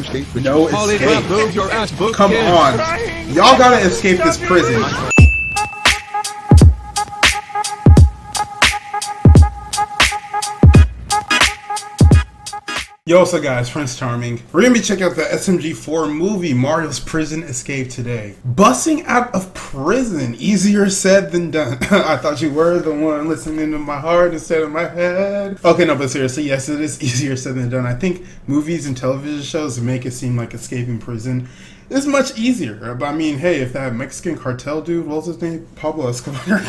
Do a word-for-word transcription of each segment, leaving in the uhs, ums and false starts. escape. No escape. Holy crap, move your ass, Boopkins. Come on. Y'all gotta escape this prison. Yo, what's up guys, Prince Charming. We're gonna be checking out the S M G four movie, Mario's Prison Escape today. Bussing out of prison, easier said than done. I thought you were the one listening to my heart instead of my head. Okay, no, but seriously, yes, it is easier said than done. I think movies and television shows make it seem like escaping prison is much easier. But I mean, hey, if that Mexican cartel dude, what was his name? Pablo Escobar.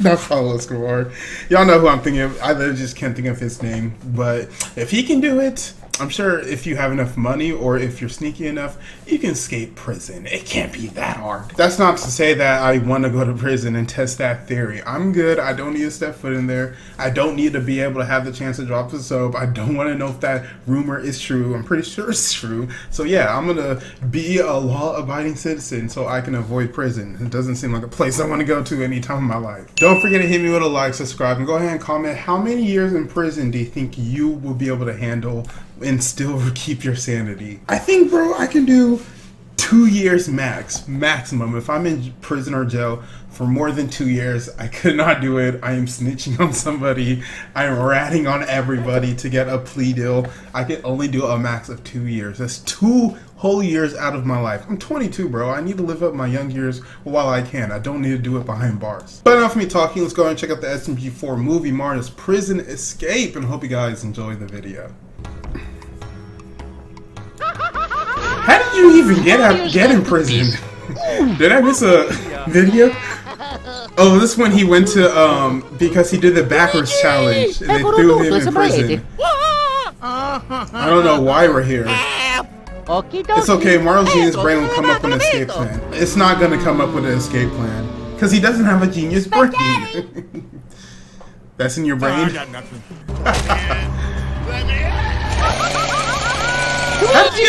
Not Pablo Escobar. Y'all know who I'm thinking of. I literally just can't think of his name. But if he can do it, I'm sure if you have enough money or if you're sneaky enough, you can escape prison. It can't be that hard. That's not to say that I want to go to prison and test that theory. I'm good. I don't need to step foot in there. I don't need to be able to have the chance to drop the soap. I don't want to know if that rumor is true. I'm pretty sure it's true. So yeah, I'm gonna be a law-abiding citizen so I can avoid prison. It doesn't seem like a place I want to go to any time in my life. Don't forget to hit me with a like, subscribe, and go ahead and comment how many years in prison do you think you will be able to handle and still keep your sanity. I think, bro, I can do two years max, maximum. If I'm in prison or jail for more than two years, I could not do it. I am snitching on somebody. I am ratting on everybody to get a plea deal. I could only do a max of two years. That's two whole years out of my life. I'm twenty-two, bro. I need to live up my young years while I can. I don't need to do it behind bars. But enough of me talking. Let's go ahead and check out the S M G four movie, Mario's Prison Escape, and hope you guys enjoy the video. How did you even get out, get in prison? Did I miss a video? Oh, this one he went to um because he did the backwards challenge and they threw him in prison. I don't know why we're here. It's okay, Mario Genius Brain will come up with an escape plan. It's not gonna come up with an escape plan because he doesn't have a genius brain. That's in your brain. How did you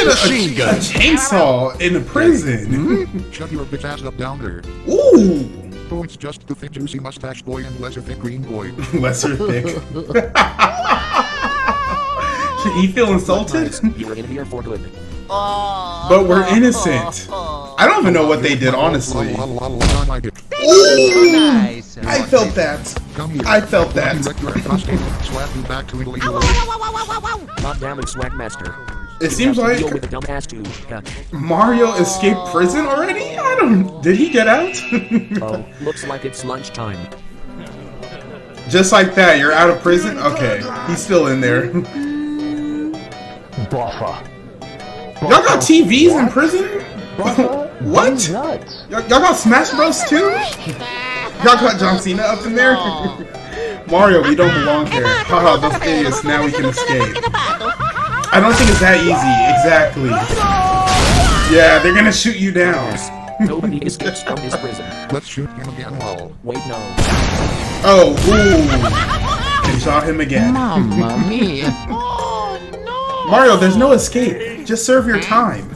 get a, a, a chainsaw in a prison? Hmm? Shut your bitch ass up down there. Ooh! Points just the thick juicy mustache boy and lesser thick green boy. Lesser thick. Should he feel insulted? You're in here for good. But we're innocent. I don't even know what they did, honestly. Ooh! I felt that. I felt that. Slap you back to Italy. Goddamn it, Swagmaster. It seems like Mario escaped prison already? I don't... Did he get out? Oh, looks like it's lunchtime. Just like that, you're out of prison? Okay, he's still in there. Y'all got T Vs in prison? What? Y'all got Smash Bros too? Y'all got John Cena up in there? Mario, we don't belong here. Haha, those idiots, now we can escape. I don't think it's that easy, exactly. Yeah, they're gonna shoot you down. Nobody escapes from this prison. Let's shoot him again. Whoa. Wait, no. Oh, ooh. They shot him again. Mamma mia. Oh, no. Mario, there's no escape. Just serve your time.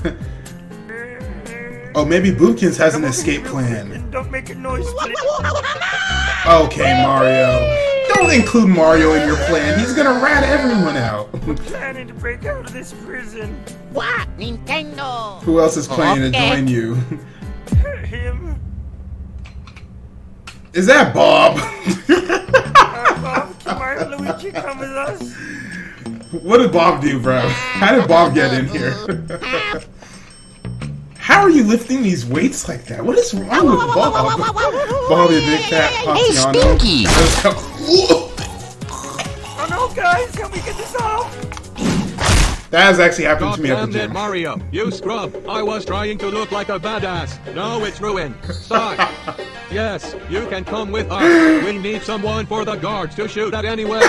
Oh, maybe Boopkins has an escape plan. Don't make a noise, please. Okay, Mario. Don't include Mario in your plan. He's gonna rat everyone out. We're planning to break out of this prison. What? Nintendo. Who else is planning okay. to join you? Him. Is that Bob? uh, Bob, can Mario and Luigi come with us? What did Bob do, bro? How did Bob get in here? How are you lifting these weights like that? What is wrong with Bob? Bob, you big fat Paciano. Hey, Stinky! Oh no, guys! Can we get this out? That has actually happened God to me at the gym. It, Mario, you scrub! I was trying to look like a badass. No, it's ruined. Sorry. Yes, you can come with us. We need someone for the guards to shoot at anyway.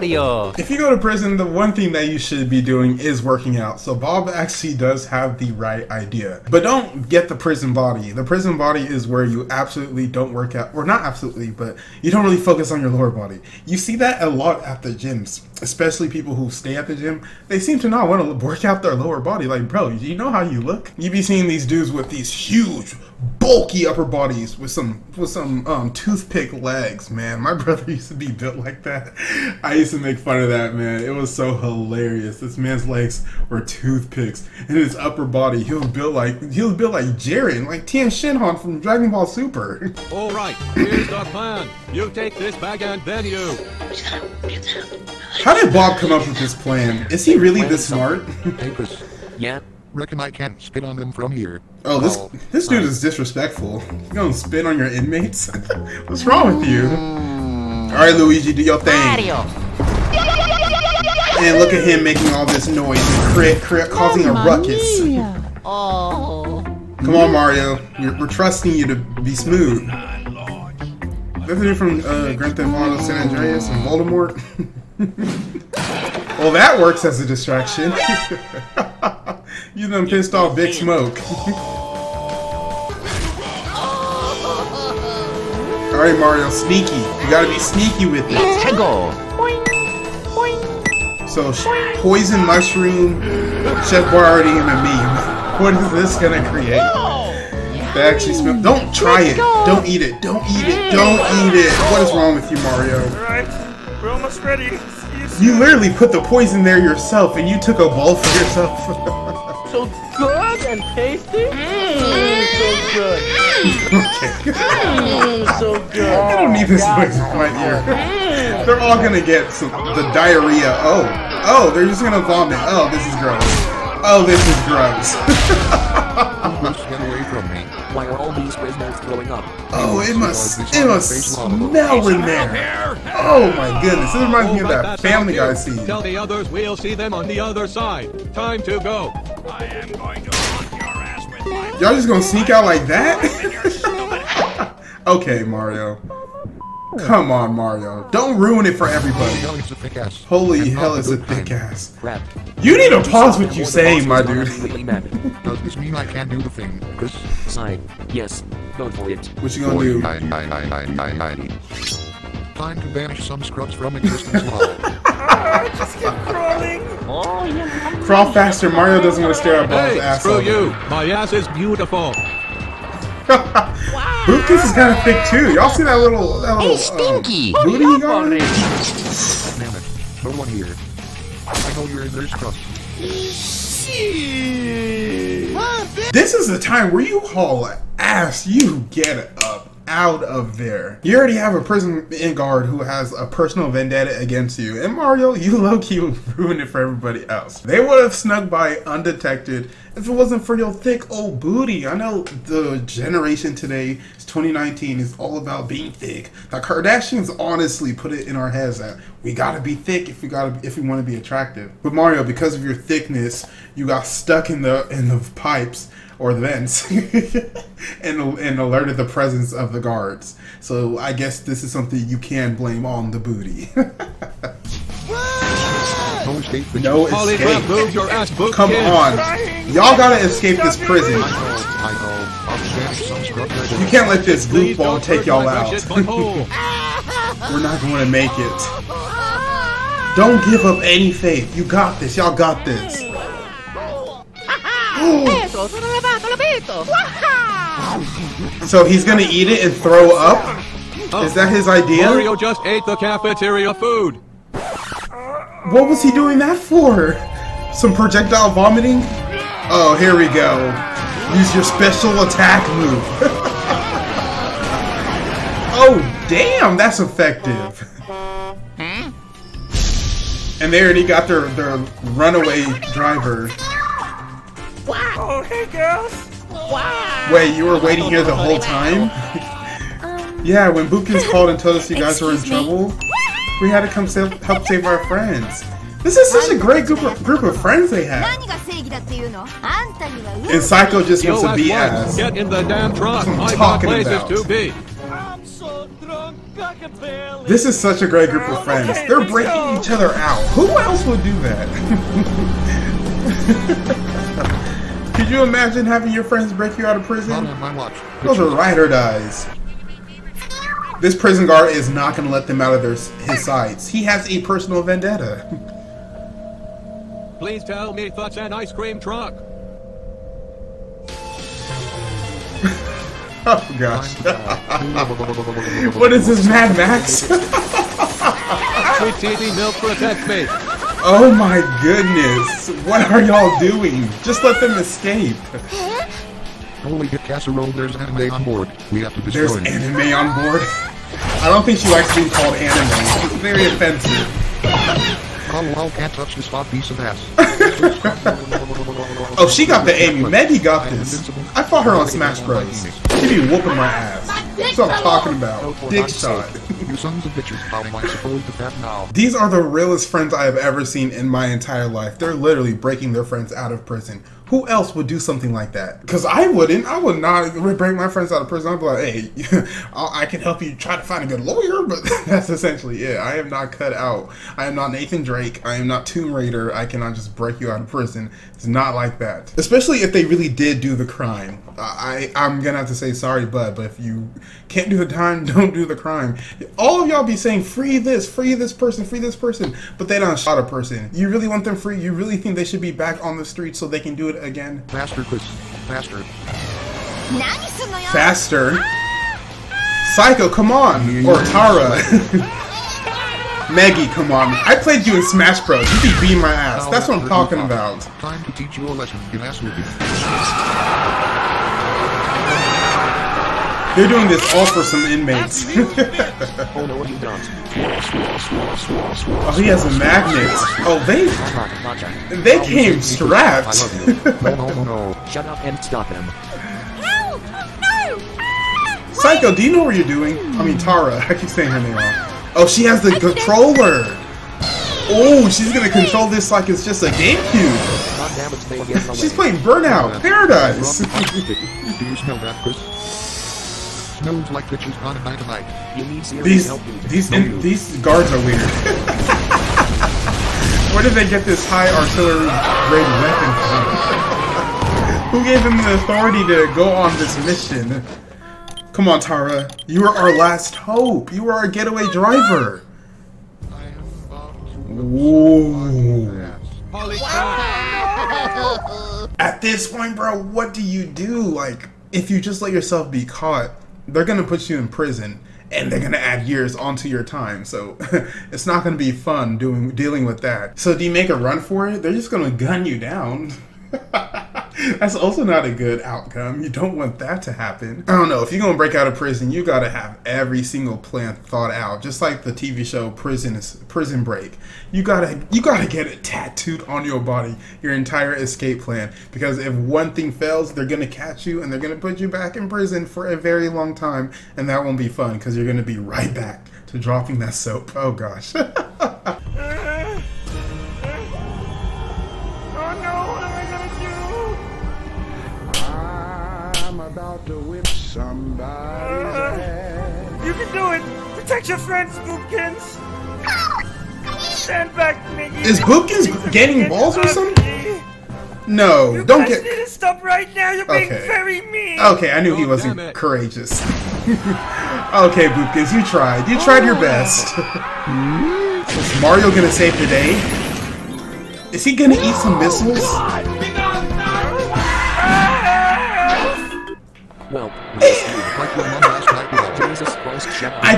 If you go to prison, the one thing that you should be doing is working out. So Bob actually does have the right idea. But don't get the prison body. The prison body is where you absolutely don't work out. Or not absolutely, but you don't really focus on your lower body. You see that a lot at the gyms. Especially people who stay at the gym. They seem to not want to work out their lower body. Like, bro, you know how you look? You be seeing these dudes with these huge, bulky upper bodies with some with some um, toothpick legs, man. My brother used to be built like that. I used used to make fun of that, man. It was so hilarious. This man's legs were toothpicks, and his upper body, he was built like he was built like Jiren, like Tien Shinhan from Dragon Ball Super. All right, here's the plan. You take this bag and then you. How did Bob come up with this plan? Is he really this smart? Yeah. Reckon I can't spit on them from here. Oh, this oh, this dude right. is disrespectful. You gonna spit on your inmates? What's wrong with you? All right, Luigi, do your thing. Mario. And look at him making all this noise, crit, crit, causing a ruckus. Oh. Come on, Mario. We're, we're trusting you to be smooth. That's the dude from uh, Grand Theft Auto San Andreas and Voldemort. Well, that works as a distraction. You done pissed off Big Smoke. Alright, Mario, sneaky. You gotta be sneaky with it. Tickle. So, poison mushroom, Chef Boyardee, and a meme. What is this gonna create? That actually smells. Don't try it. Don't eat it. Don't eat it. Don't eat it. What is wrong with you, Mario? Alright, we're almost ready. You literally put the poison there yourself, and you took a bowl for yourself. So good and tasty. Mmm, so good. Okay. Mmm, so good. I don't need this voice right here. They're all gonna get some, the diarrhea. Oh, oh, they're just gonna vomit. Oh, this is gross. Oh, this is gross. Get away from me. Why are all these prisoners blowing up? Oh, it must, it must smell in there. Oh my goodness, this reminds me of that Family Guy scene. Tell the others we'll see them on the other side. Time to go. I am going to hunt your ass with my... Y'all just gonna sneak out like that? Okay, Mario. Come on, Mario. Don't ruin it for everybody. Holy hell, is a thick ass. You need to pause what you say, my dude. Does this mean I can't do the thing, Chris? Sigh. Yes. Go for it. What you gonna do? Time to banish some scrubs from existence. I just keep crawling. Oh, yeah. Crawl faster, Mario doesn't want to stare at Bob's hey, ass. Screw you, my ass is beautiful. Wow. Boopkins is kind of thick too. Y'all see that little, that little hey, stinky. Uh, booty you got? Damn it! No one here. I know you're in there, scrubs. This is the time where you haul ass. You get it up. Out of there. You already have a prison guard who has a personal vendetta against you, and Mario, you low-key ruined it for everybody else. They would have snuck by undetected if it wasn't for your thick old booty. I know the generation today, it's twenty nineteen, is all about being thick. The Kardashians honestly put it in our heads that we gotta be thick if we gotta if we want to be attractive. But Mario, because of your thickness, you got stuck in the in the pipes. Or the vents, and and alerted the presence of the guards. So I guess this is something you can blame on the booty. No escape. No escape. Come on, y'all gotta escape this prison. You can't let this goofball take y'all out. We're not going to make it. Don't give up any faith. You got this. Y'all got this. So he's gonna eat it and throw up? Is that his idea? Mario just ate the cafeteria food. What was he doing that for? Some projectile vomiting? Oh, here we go. Use your special attack move. Oh, damn, that's effective. And they already got their, their runaway driver. Oh, hey girls! Wow. Wait, you were waiting here the whole time? Yeah, when Boopkins called and told us you guys were in trouble, we had to come save, help save our friends. This is such a great group of, group of friends they have. And Psycho just wants to be ass. Get in the damn truck. That's what I'm talking about. To be. I'm so drunk, I can barely... This is such a great group of friends. Okay, they're breaking go. each other out. Who else would do that? Could you imagine having your friends break you out of prison? Those are ride or dies. This prison guard is not going to let them out of their, his sides. He has a personal vendetta. Please tell me that's an ice cream truck. Oh gosh. What is this, Mad Max? Sweet T V milk, protect me. Oh my goodness. What are y'all doing? Just let them escape. Holy casserole, there's anime on board. We have to destroy it. There's anime on board? I don't think she likes being called anime. It's very offensive. Colwell can't touch this hot piece of ass. Oh, she got the Amy. Meggy got this. I fought her on Smash Bros. She be whooping my ass. That's what I'm talking about. Dick shot. You sons of bitches, how am I supposed to have now? These are the realest friends I have ever seen in my entire life. They're literally breaking their friends out of prison. Who else would do something like that? Because I wouldn't. I would not break my friends out of prison. I'd be like, hey, I can help you try to find a good lawyer, but that's essentially it. I am not cut out. I am not Nathan Drake. I am not Tomb Raider. I cannot just break you out of prison. It's not like that. Especially if they really did do the crime. I, I'm going to have to say sorry, bud, but if you can't do the time, don't do the crime. All of y'all be saying, free this, free this person, free this person, but they don't shot a person. You really want them free? You really think they should be back on the street so they can do it again? Faster, Chris. Faster. Faster. Psycho, come on. Or Tara. Meggy, come on. I played you in Smash Bros. You be beating my ass. That's what I'm talking about. Time to teach you a lesson. You ass with you. They're doing this all for some inmates. Oh, no, what are you doing? Oh, he has a magnet. Oh, they they came strapped. No, no, no. Shut up and stop him. Psycho, do you know what you're doing? I mean, Tara. I keep saying her name wrong. Oh, she has the controller. Oh, she's gonna control this like it's just a GameCube. She's playing Burnout Paradise. Do you smell that, Chris? Smells like bitches on a night tonight. These these in, these guards are weird. Where did they get this high artillery grade weapon from? Who gave them the authority to go on this mission? Come on, Tara. You are our last hope. You are our getaway driver. Whoa. Wow. At this point, bro, what do you do? Like, if you just let yourself be caught, they're going to put you in prison, and they're going to add years onto your time. So it's not going to be fun doing dealing with that. So do you make a run for it? They're just going to gun you down. That's also not a good outcome. You don't want that to happen. I don't know. If you're going to break out of prison, you got to have every single plan thought out. Just like the T V show Prison Prison Break. You got to you got to get it tattooed on your body, your entire escape plan. Because if one thing fails, they're going to catch you and they're going to put you back in prison for a very long time. And that won't be fun because you're going to be right back to dropping that soap. Oh, gosh. To whip somebody. Uh, you can do it. Protect your friends, Boopkins. Stand back, Meggy. Is Boopkins getting balls or something? No, you don't get. You need to stop right now. You're okay. Being very mean. Okay, I knew he wasn't oh, courageous. Okay, Boopkins, you tried. You tried your best. Is Mario gonna save the day? Is he gonna eat some missiles? God. Well, I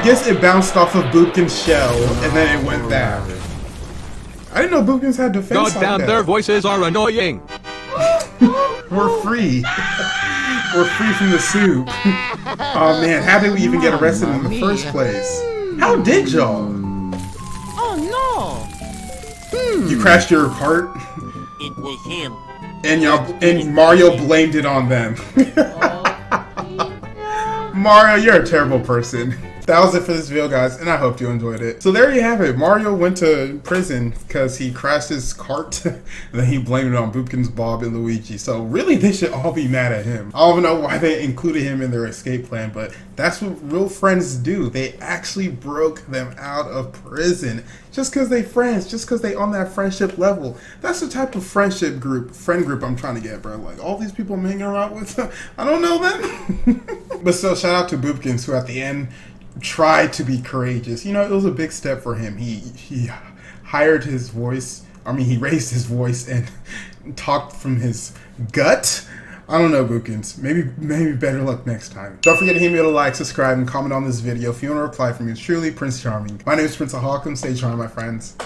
guess it bounced off of Boopkins' shell and then it went back. I didn't know Boopkins had defense. Go down, like their voices are annoying. We're free. We're free from the soup. Oh man, how did we even get arrested in the first place? How did y'all? Oh no! You crashed your cart? It was him. And y'all and Mario blamed it on them. Mario, you're a terrible person. That was it for this video, guys, and I hope you enjoyed it. So there you have it. Mario went to prison because he crashed his cart. Then he blamed it on Boopkins, Bob, and Luigi. So really, they should all be mad at him. I don't know why they included him in their escape plan, but that's what real friends do. They actually broke them out of prison. Just because they friends, just because they on that friendship level. That's the type of friendship group, friend group I'm trying to get, bro. Like, all these people I'm hanging around with, I don't know them. But still, shout out to Boopkins, who at the end tried to be courageous. You know, it was a big step for him. He, he hired his voice. I mean, he raised his voice and talked from his gut. I don't know, Boopkins. Maybe, maybe better luck next time. Don't forget to hit me with a like, subscribe, and comment on this video if you want to reply from yours truly, Prince Charming. My name is Prince of Hawkam. Stay charmed, my friends.